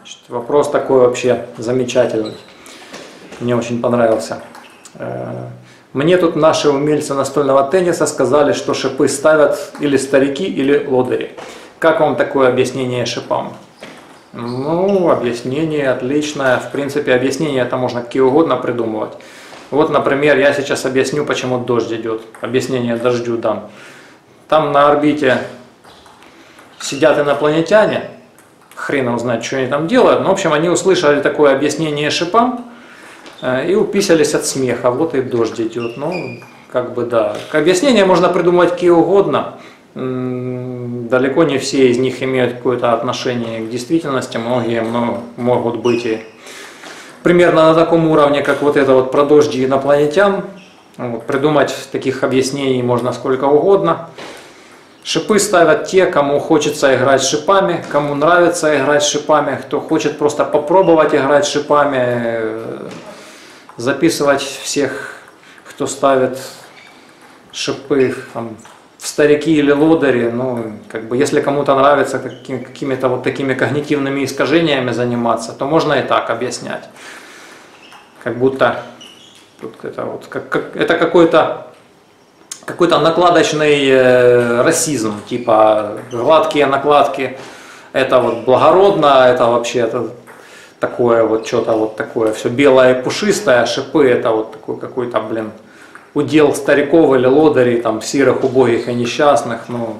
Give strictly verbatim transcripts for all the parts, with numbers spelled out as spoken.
Значит, вопрос такой вообще замечательный, мне очень понравился. Мне тут наши умельцы настольного тенниса сказали, что шипы ставят или старики, или лодыри. Как вам такое объяснение шипам? Ну, объяснение отличное. В принципе, объяснения это можно какие угодно придумывать. Вот, например, я сейчас объясню, почему дождь идет. Объяснение дождю дам. Там на орбите сидят инопланетяне. Хрен им знает, что они там делают. Но, в общем, они услышали такое объяснение шипам. И уписались от смеха, вот и дождь идет. Ну, как бы да. Объяснения можно придумать какие угодно. Далеко не все из них имеют какое-то отношение к действительности. Многие ну, могут быть и примерно на таком уровне, как вот это вот про дождь и инопланетян. Вот, придумать таких объяснений можно сколько угодно. Шипы ставят те, кому хочется играть шипами, кому нравится играть шипами, кто хочет просто попробовать играть шипами. Записывать всех, кто ставит шипы там, в старики или лодыри, ну, как бы, если кому-то нравится каким, какими-то вот такими когнитивными искажениями заниматься, то можно и так объяснять. Как будто тут это, вот, как, как, это какой-то какой-то накладочный э, расизм, типа гладкие накладки, это вот благородно, это вообще... Это, такое вот что-то вот такое, все белое и пушистое, а шипы это вот такой какой-то, блин, удел стариков или лодырей, там, сирых, убогих и несчастных, ну,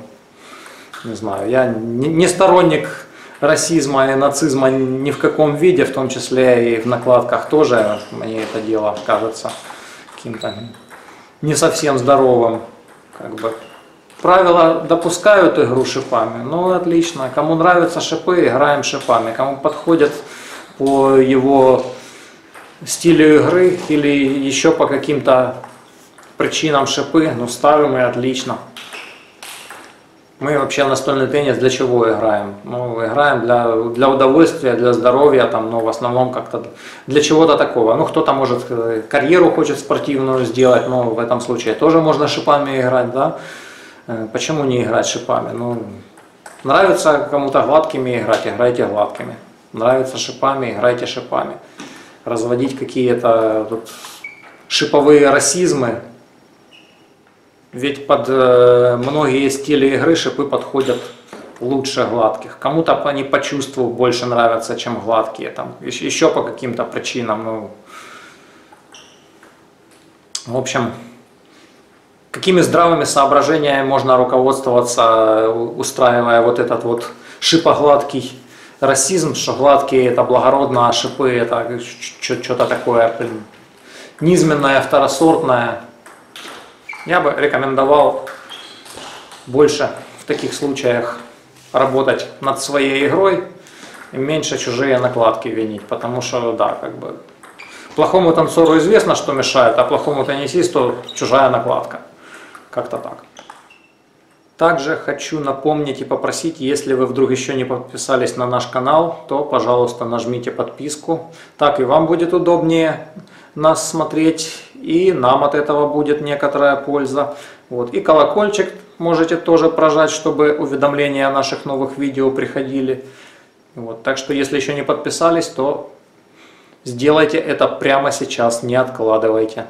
не знаю, я не сторонник расизма и нацизма ни в каком виде, в том числе и в накладках тоже, мне это дело кажется каким-то не совсем здоровым, как бы. Правила допускают игру шипами, ну, отлично, кому нравятся шипы, играем шипами, кому подходят по его стилю игры или еще по каким-то причинам шипы, ну ставим и отлично. Мы вообще настольный теннис для чего играем? Ну, играем для, для удовольствия, для здоровья, там, но в основном как-то для чего-то такого. Ну, кто-то может карьеру хочет спортивную сделать, но в этом случае тоже можно шипами играть, да? Почему не играть шипами? Ну, нравится кому-то гладкими играть, играйте гладкими. Нравится шипами, играйте шипами. Разводить какие-то шиповые расизмы. Ведь под многие стили игры шипы подходят лучше гладких. Кому-то они по чувству больше нравятся, чем гладкие. Там, еще по каким-то причинам. Ну, в общем, какими здравыми соображениями можно руководствоваться, устраивая вот этот вот шипогладкий расизм, что гладкие это благородно, а шипы это что-то такое блин, низменное, второсортное. Я бы рекомендовал больше в таких случаях работать над своей игрой и меньше чужие накладки винить, потому что да, как бы плохому танцору известно, что мешает, а плохому теннисисту чужая накладка. Как-то так. Также хочу напомнить и попросить, если вы вдруг еще не подписались на наш канал, то, пожалуйста, нажмите подписку. Так и вам будет удобнее нас смотреть, и нам от этого будет некоторая польза. Вот. И колокольчик можете тоже прожать, чтобы уведомления о наших новых видео приходили. Вот. Так что, если еще не подписались, то сделайте это прямо сейчас, не откладывайте.